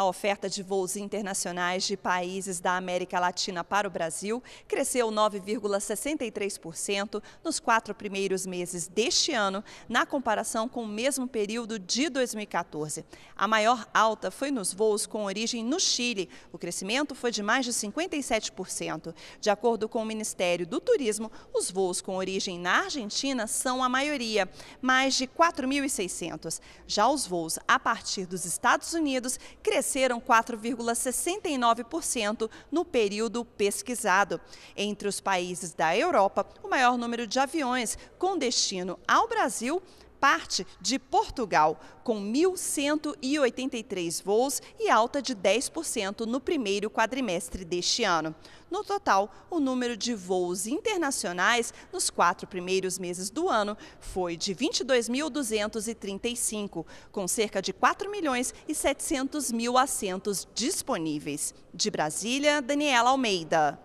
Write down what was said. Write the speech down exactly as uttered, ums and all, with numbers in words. A oferta de voos internacionais de países da América Latina para o Brasil cresceu nove vírgula sessenta e três por cento nos quatro primeiros meses deste ano, na comparação com o mesmo período de dois mil e quatorze. A maior alta foi nos voos com origem no Chile. O crescimento foi de mais de cinquenta e sete por cento. De acordo com o Ministério do Turismo, os voos com origem na Argentina são a maioria, mais de quatro mil e seiscentos. Já os voos a partir dos Estados Unidos cresceram quatro vírgula sessenta e nove por cento no período pesquisado. Entre os países da Europa, o maior número de aviões com destino ao Brasil parte de Portugal, com mil cento e oitenta e três voos e alta de dez por cento no primeiro quadrimestre deste ano. No total, o número de voos internacionais nos quatro primeiros meses do ano foi de vinte e dois mil duzentos e trinta e cinco, com cerca de quatro milhões e setecentos mil assentos disponíveis. De Brasília, Daniela Almeida.